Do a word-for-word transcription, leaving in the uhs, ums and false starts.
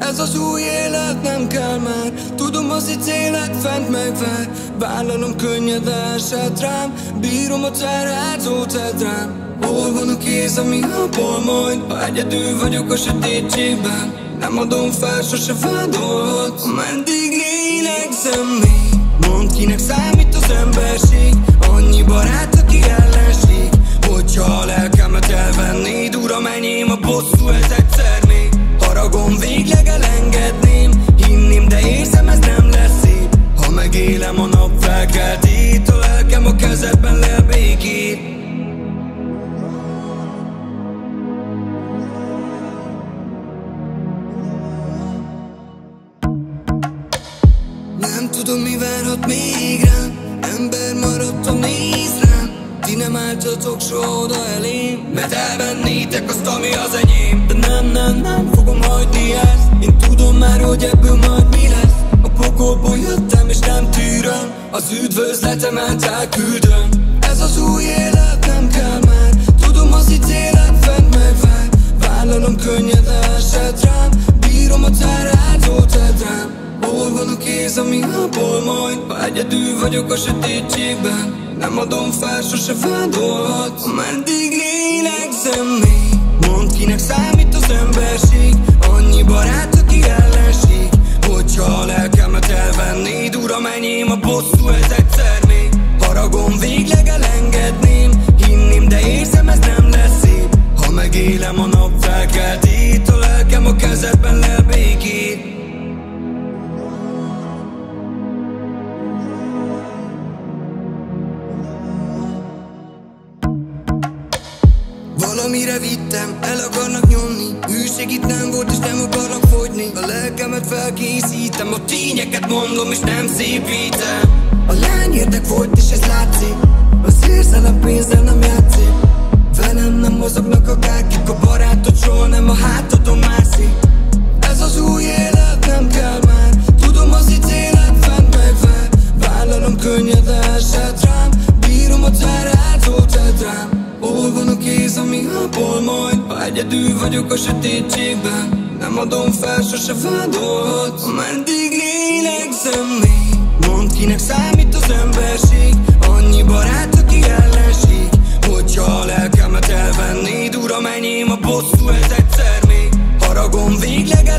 Ez az új élet nem kell már, tudom az itt élet fent megvár. Vállalom könnyed esett rám, bírom a terhet, zótad rám. Hol van a kéz, ami ápol majd, ha egyedül vagyok a sötétségben? Nem adom fel, sose vádolhat, ameddig lélegzem még. Mondd, kinek számít az emberség, annyi barát, aki ellenség. Hogyha a lelkemet elvennéd, uram, enyém a bosszú, ez egyszer még. Haragom végleg elengedném, hinném, de érzem, ez nem lesz szép. Ha megélem a nap felkeltét, a lelkem a kezedben lel békét. Nem tudom, mi várhat még rám, ember maradtam, néz rám. Ti nem álltatok soha oda elém, mert elvennétek azt, ami az enyém. De nem, nem, nem fogom hagyni ezt, én tudom már, hogy ebből majd mi lesz. A pokolból jöttem és nem tűröm, az üdvözletemet elküldöm. Ez az új élet nem kell már, tudom az itt élet fent megvár. Vállalom könnyed esett rám, bírom a terhet, zoltad rám. Hol van a kéz, ami ápol majd, ha egyedül vagyok a sötétségben? Nem adom fel, sose vádolhat, ameddig lélegzem még. Mondd, kinek számít az emberség, annyi barát, aki ellenség. Hogyha a lelkemet elvennéd, uram, enyém a bosszú, ez egyszer még. Haragom végleg elengedném, hinném, de érzem, ez nem lesz szép. Ha megélem a nap felkeltét, a lelkem a kezedben lel békét. Valamire vittem, el akarnak nyomni, hűség itt nem volt és nem akarnak fogyni. A lelkemet felkészítem, a tényeket mondom és nem szépítem. A lány érdek volt és ez látszik, az érzelem pénzzel nem játszik. Velem nem mozognak akárkik, a barátod soha nem a hátadon mászik. Ez az új élet nem kell már, tudom az itt élet fent megvár. Vállalom könnyed esett rám, bírom a terhet, zoltad rám. Hol van a kéz, ami ápol majd, ha egyedül vagyok a sötétségben? Nem adom fel, sose vádolhat, ameddig lélegzem még. Mondd, kinek számít az emberség, annyi barát, aki ellenség. Hogyha a lelkemet elvennéd, uram, enyém a bosszú, ez egyszer még. Haragom végleg